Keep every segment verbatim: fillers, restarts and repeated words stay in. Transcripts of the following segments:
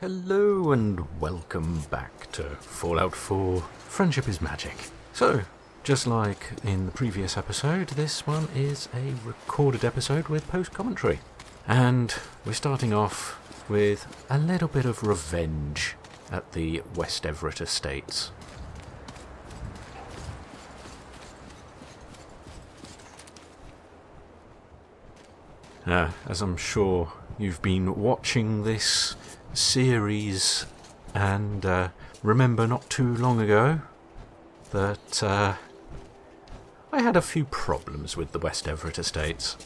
Hello and welcome back to Fallout four Friendship is Magic. So, just like in the previous episode, this one is a recorded episode with post-commentary. And we're starting off with a little bit of revenge at the West Everett Estates. Now, as I'm sure you've been watching this series and uh, remember not too long ago that uh, I had a few problems with the West Everett Estates.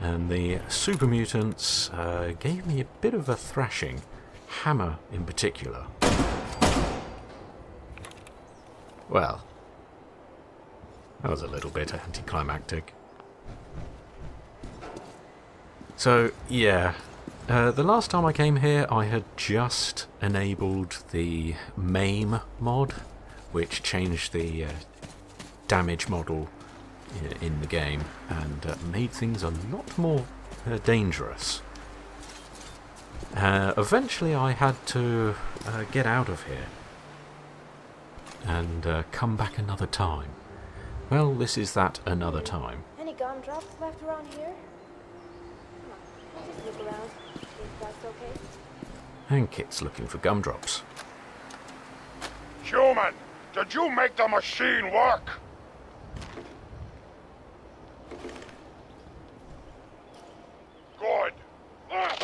And the Super Mutants uh, gave me a bit of a thrashing, Hammer in particular. Well, that was a little bit anticlimactic. So, yeah, uh, the last time I came here I had just enabled the Maim mod, which changed the uh, damage model in, in the game and uh, made things a lot more uh, dangerous. Uh, eventually I had to uh, get out of here and uh, come back another time. Well, this is that another time. Any gun drops left around here? Just look around, if that's okay. And Kit's looking for gumdrops. Human, did you make the machine work? Good. Ah.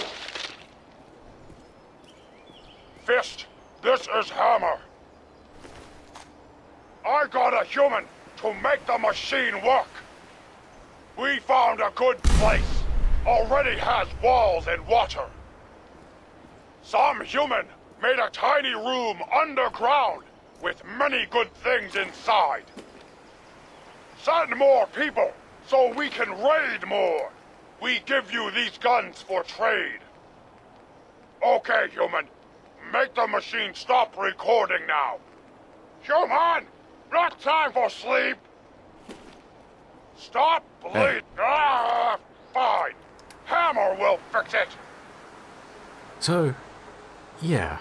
Fist, this is Hammer. I got a human to make the machine work. We found a good place. Already has walls and water. Some human made a tiny room underground with many good things inside. Send more people so we can raid more. We give you these guns for trade. Okay, human. Make the machine stop recording now. Human! Not time for sleep! Stop bleeding! Ah, fine! Hammer will fix it! So, yeah,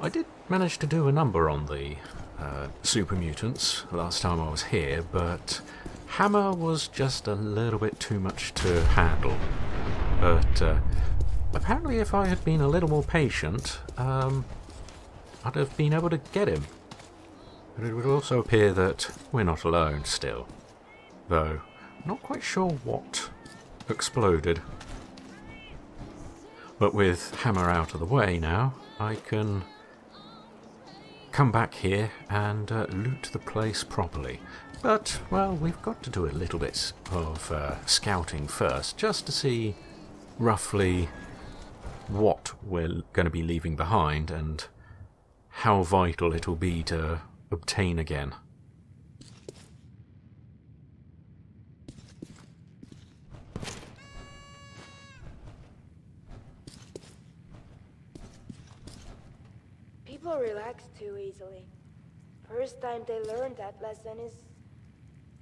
I did manage to do a number on the uh, Super Mutants last time I was here, but Hammer was just a little bit too much to handle. But uh, apparently if I had been a little more patient, um, I'd have been able to get him. But it would also appear that we're not alone still, though not quite sure what exploded. But with Hammer out of the way now, I can come back here and uh, loot the place properly. But, well, we've got to do a little bit of uh, scouting first, just to see roughly what we're going to be leaving behind and how vital it'll be to obtain again. People relax too easily. First time they learn that lesson is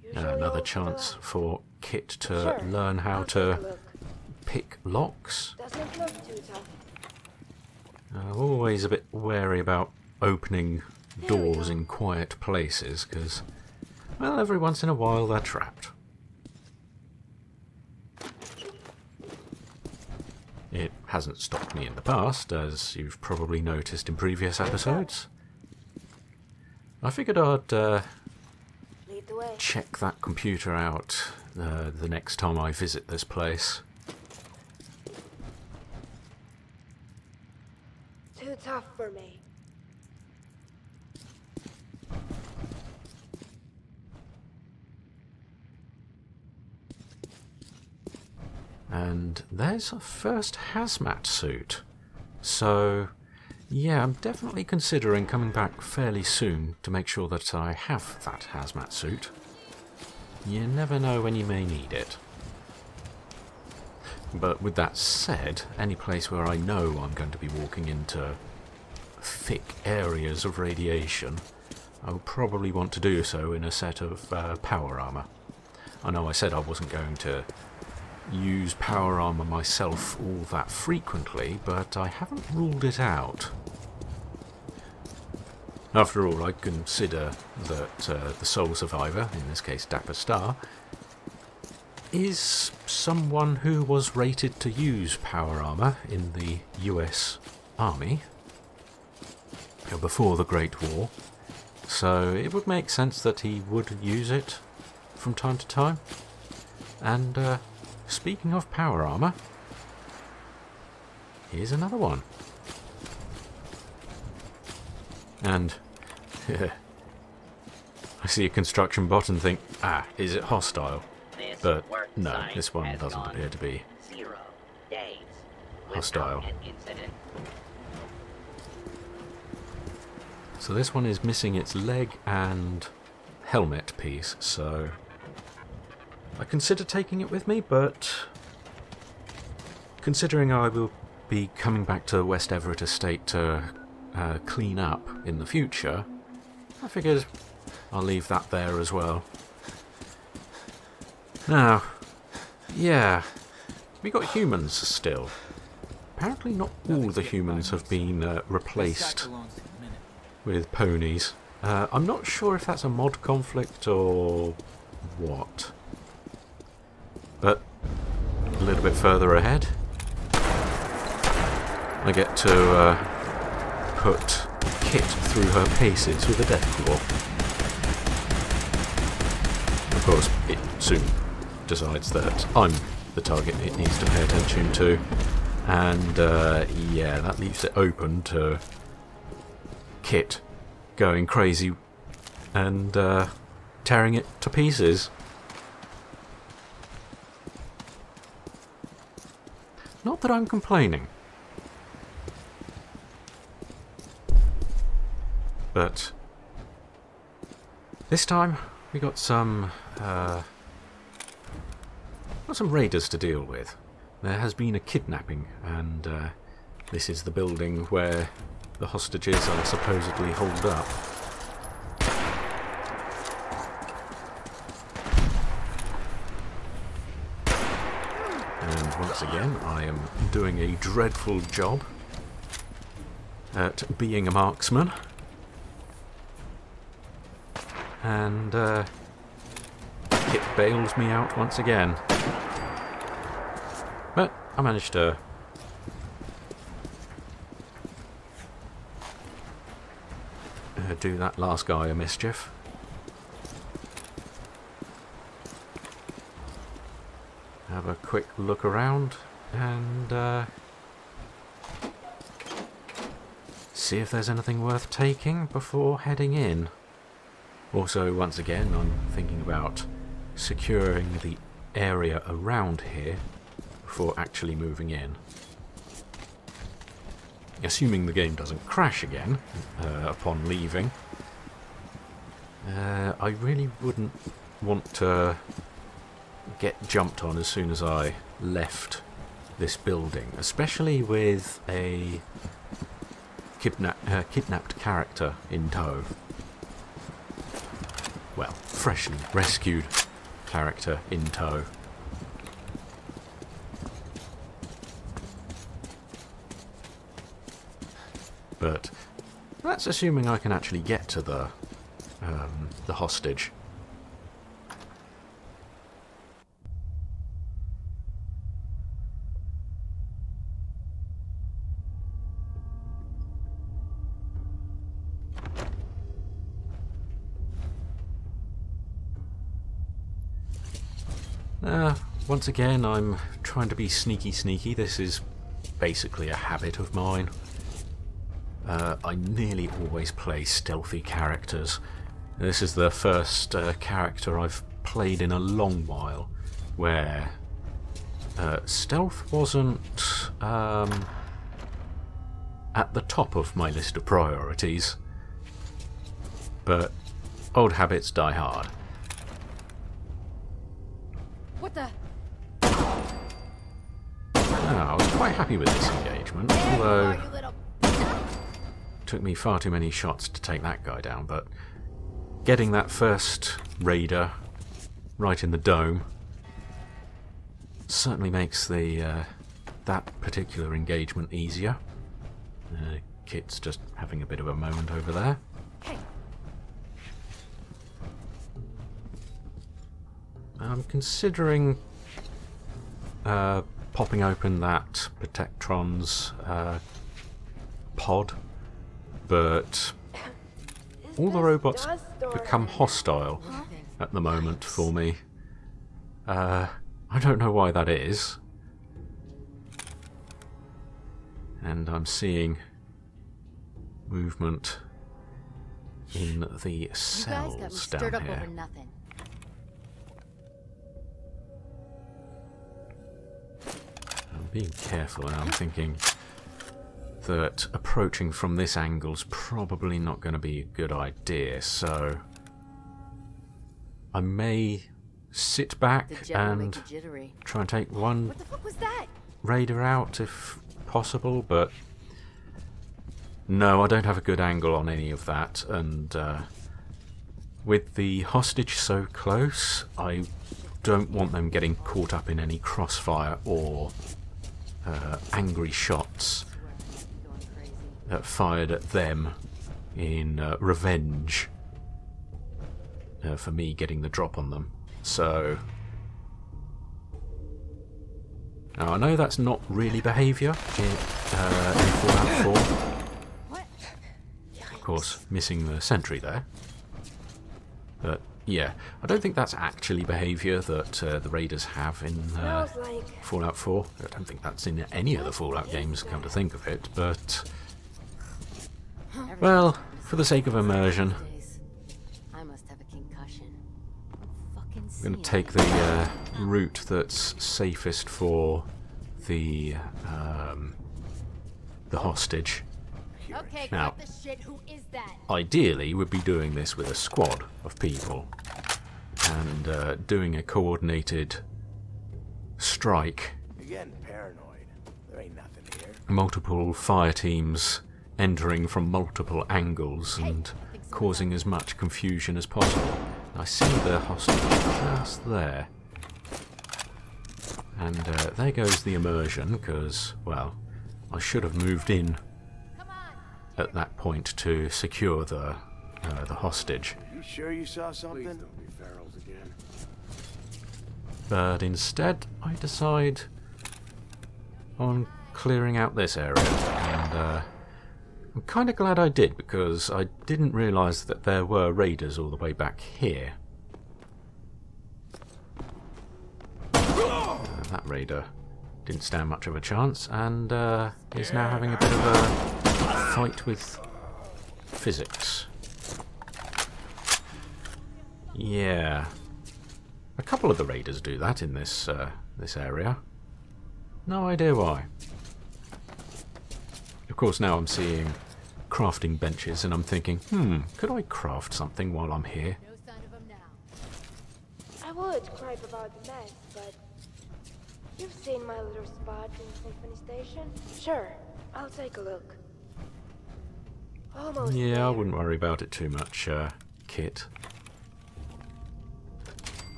usually another chance relax. For Kit to sure. learn how to pick locks. Doesn't look too tough. I'm always a bit wary about opening Here doors in quiet places because, well, every once in a while they're trapped. It hasn't stopped me in the past, as you've probably noticed in previous episodes. I figured I'd uh, check that computer out uh, the next time I visit this place. Too tough for me. And there's a first hazmat suit. So, yeah, I'm definitely considering coming back fairly soon to make sure that I have that hazmat suit. You never know when you may need it. But with that said, any place where I know I'm going to be walking into thick areas of radiation, I'll probably want to do so in a set of uh, power armor. I know I said I wasn't going to use power armor myself all that frequently, but I haven't ruled it out. After all, I consider that uh, the sole survivor, in this case Dapper Star, is someone who was rated to use power armor in the U S Army before the Great War, so it would make sense that he would use it from time to time. And uh, speaking of power armor, here's another one. And I see a construction bot and think, ah, is it hostile? But no, this one doesn't appear to be hostile. So this one is missing its leg and helmet piece, so I consider taking it with me, but considering I will be coming back to West Everett Estate to uh, clean up in the future, I figured I'll leave that there as well. Now, yeah, we got humans still. Apparently not all the humans have been uh, replaced with ponies. Uh, I'm not sure if that's a mod conflict or what. But a little bit further ahead, I get to uh, put Kit through her paces with a Deathclaw. Of course, it soon decides that I'm the target it needs to pay attention to, and uh, yeah, that leaves it open to Kit going crazy and uh, tearing it to pieces. Not that I'm complaining, but this time we got some uh, got some raiders to deal with. There has been a kidnapping, and uh, this is the building where the hostages are supposedly holed up. And once again, I am doing a dreadful job at being a marksman. And uh, it bails me out once again. But I managed to do that last guy a mischief. Have a quick look around and uh, see if there's anything worth taking before heading in. Also, once again, I'm thinking about securing the area around here before actually moving in. Assuming the game doesn't crash again uh, upon leaving, uh, I really wouldn't want to get jumped on as soon as I left this building, especially with a kidna uh, kidnapped character in tow. Well, freshly rescued character in tow. But that's assuming I can actually get to the um, the hostage. Uh, once again, I'm trying to be sneaky sneaky. This is basically a habit of mine. Uh, I nearly always play stealthy characters. This is the first uh, character I've played in a long while where uh, stealth wasn't um, at the top of my list of priorities, but old habits die hard. What the? Ah, I was quite happy with this engagement, although took me far too many shots to take that guy down, but getting that first raider right in the dome certainly makes the uh, that particular engagement easier. Uh, Kit's just having a bit of a moment over there. I'm considering uh, popping open that Protectron's uh, pod, but all the robots become hostile at the moment for me. Uh, I don't know why that is. And I'm seeing movement in the cells down here. I'm being careful, and I'm thinking that approaching from this angle is probably not going to be a good idea, so I may sit back and try and take one raider out if possible, but no, I don't have a good angle on any of that, and uh, with the hostage so close, I don't want them getting caught up in any crossfire or uh, angry shots uh, fired at them in uh, revenge uh, for me getting the drop on them. So now I know that's not really behaviour in, uh, in Fallout four. Of course, missing the sentry there. But yeah, I don't think that's actually behaviour that uh, the raiders have in uh, Fallout four. I don't think that's in any of the Fallout games, come to think of it. But well, for the sake of immersion, I'm going to take the uh, route that's safest for the um, the hostage. Okay, now, cut the shit. Who is that? Ideally, we'd be doing this with a squad of people and uh, doing a coordinated strike. Again, paranoid. There ain't nothing here. Multiple fire teams entering from multiple angles and hey, causing as much confusion as possible. I see the hostage just there. And uh, there goes the immersion, because, well, I should have moved in at that point to secure the uh, the hostage. You sure you saw something? Please don't be ferals again. But instead, I decide on clearing out this area, and uh, I'm kind of glad I did, because I didn't realise that there were raiders all the way back here. Uh, that raider didn't stand much of a chance, and uh, is now having a bit of a fight with physics. Yeah, a couple of the raiders do that in this uh, this area. No idea why. Of course, now I'm seeing crafting benches, and I'm thinking, hmm, could I craft something while I'm here? No sign of them now. I would gripe about the mess, but you've seen my little spot in Symphony Station. Sure, I'll take a look. Almost yeah, there. I wouldn't worry about it too much, uh, Kit.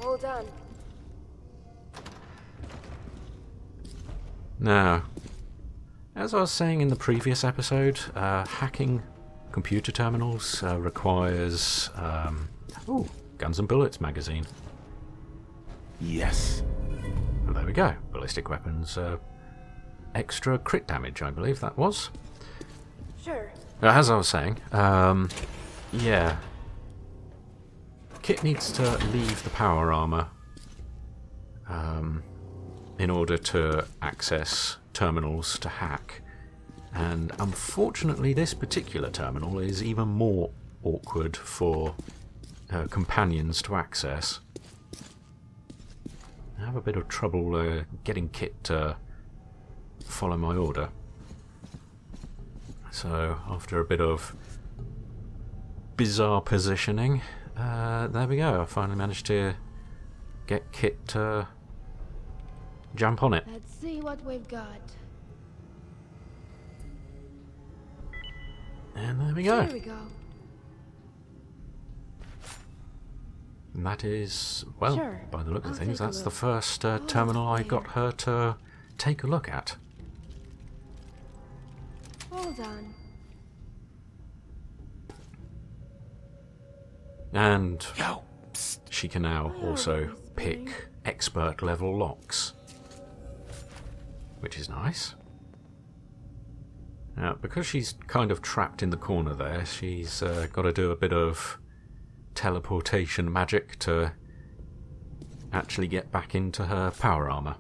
All done. Now, as I was saying in the previous episode, uh, hacking computer terminals uh, requires... Um, ooh, Guns and Bullets magazine. Yes. Well, there we go. Ballistic weapons, uh, extra crit damage, I believe that was. Sure. As I was saying, um, yeah, Kit needs to leave the power armor um, in order to access terminals to hack, and unfortunately this particular terminal is even more awkward for uh, companions to access. I have a bit of trouble uh, getting Kit to follow my order. So, after a bit of bizarre positioning, uh, there we go. I finally managed to get Kit to uh, jump on it. Let's see what we've got. And there we go. Here we go. And that is, well, sure. by the look of I'll things, that's the first uh, terminal I got her to take a look at. Hold on. And Yo, she can now also pick expert level locks, which is nice. Now, because she's kind of trapped in the corner there, she's uh, got to do a bit of teleportation magic to actually get back into her power armor.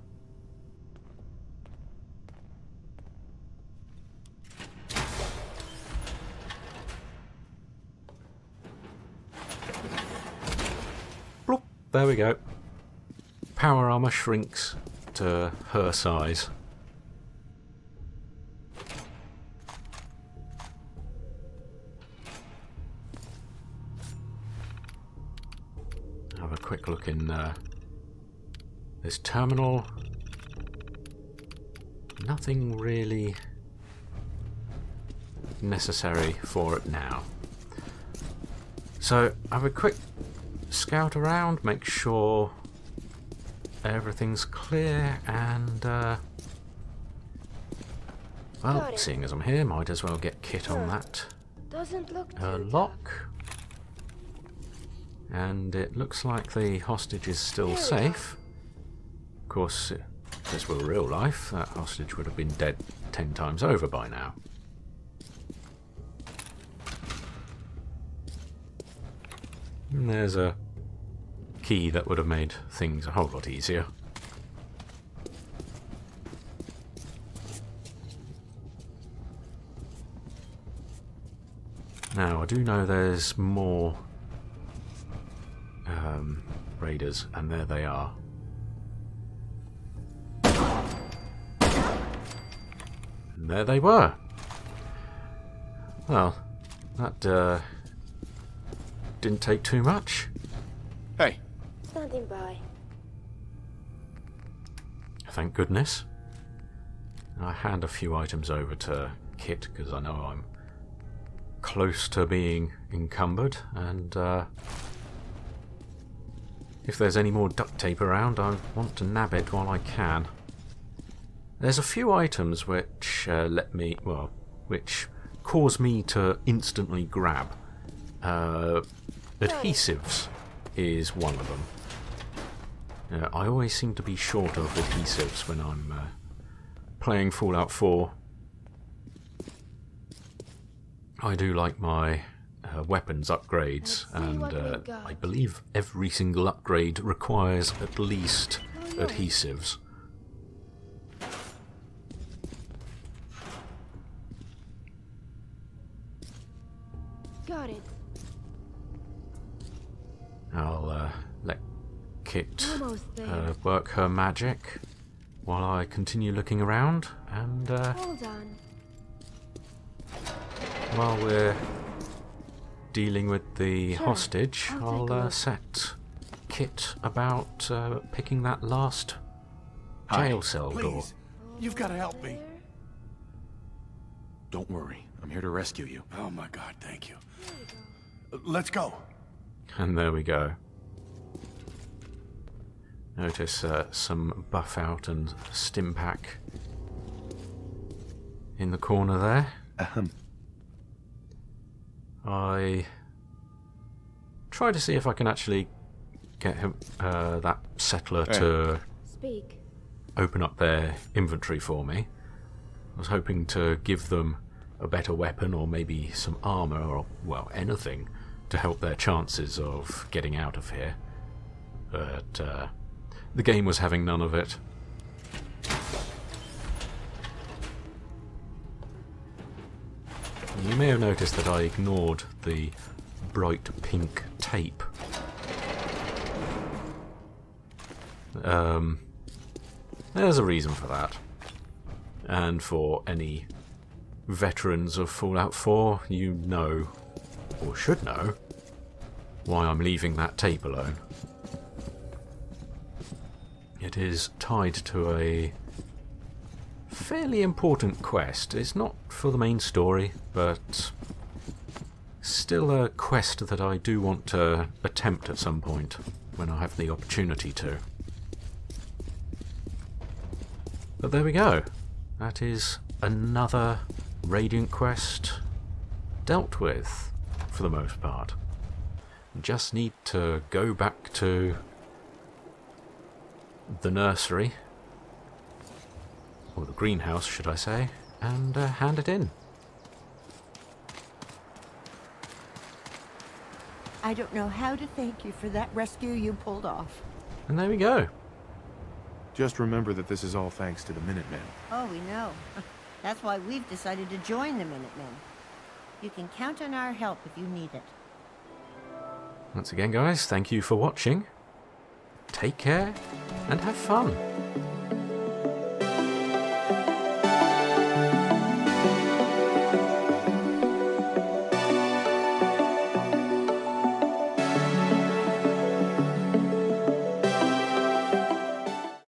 Bloop, there we go. Power armor shrinks to her size. Have a quick look in uh, this terminal. Nothing really necessary for it now. So have a quick scout around, make sure everything's clear, and uh, well, seeing as I'm here, might as well get Kit on that uh, lock. And it looks like the hostage is still safe. Of course, if this were real life, that hostage would have been dead ten times over by now. And there's a key that would have made things a whole lot easier. Now, I do know there's more Um, raiders, and there they are. And there they were. Well, that uh, didn't take too much. Hey. Standing by. Thank goodness. I hand a few items over to Kit because I know I'm close to being encumbered, and uh, if there's any more duct tape around, I want to nab it while I can. There's a few items which uh, let me, well, which cause me to instantly grab. Uh, adhesives is one of them. Uh, I always seem to be short of adhesives when I'm uh, playing Fallout four. I do like my Uh, weapons upgrades, and uh, I believe every single upgrade requires at least adhesives. Got it. I'll uh, let Kit uh, work her magic while I continue looking around, and uh, Hold on. while we're dealing with the sure. hostage, I'll, I'll uh, set Kit about uh, picking that last jail cell Hi, door. You've got to help me. Don't worry, I'm here to rescue you. Oh my god, thank you. Go. Let's go. And there we go. Notice uh, some buff out and stimpack in the corner there. Ahem. I try to see if I can actually get him, uh, that settler hey. to Speak. open up their inventory for me. I was hoping to give them a better weapon or maybe some armor or, well, anything to help their chances of getting out of here. But uh, the game was having none of it. You may have noticed that I ignored the bright pink tape. Um, there's a reason for that. And for any veterans of Fallout four, you know, or should know, why I'm leaving that tape alone. It is tied to a fairly important quest. It's not for the main story, but still a quest that I do want to attempt at some point when I have the opportunity to. But there we go. That is another Radiant quest dealt with, for the most part. Just need to go back to the nursery, or the greenhouse, should I say, and uh, hand it in. I don't know how to thank you for that rescue you pulled off. And there we go. Just remember that this is all thanks to the Minutemen. Oh, we know. That's why we've decided to join the Minutemen. You can count on our help if you need it. Once again, guys, thank you for watching. Take care and have fun.